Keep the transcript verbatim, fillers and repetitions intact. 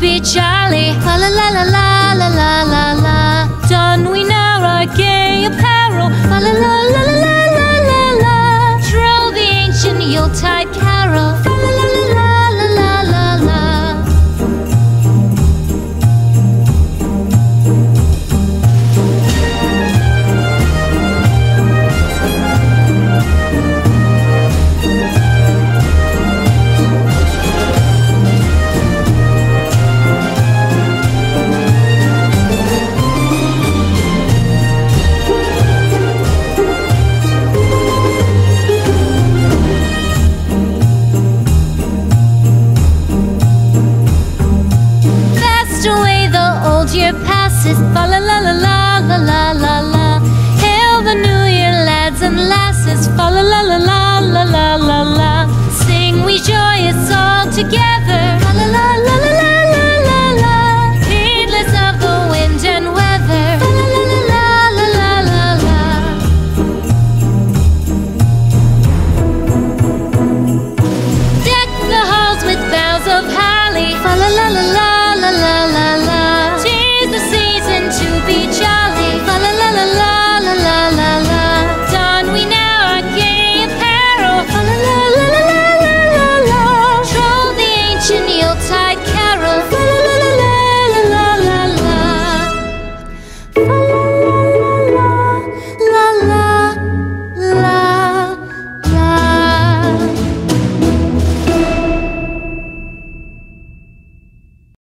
be jolly. La la la la la la la la la. Don we now our gay apparel. La la la la la la la la. Troll the ancient Yuletide carol. La la la la la la passes. Fa la la la la la la la la. Hail the new year, lads and lasses. Fa la la la la la la la la. Sing we joyous all together.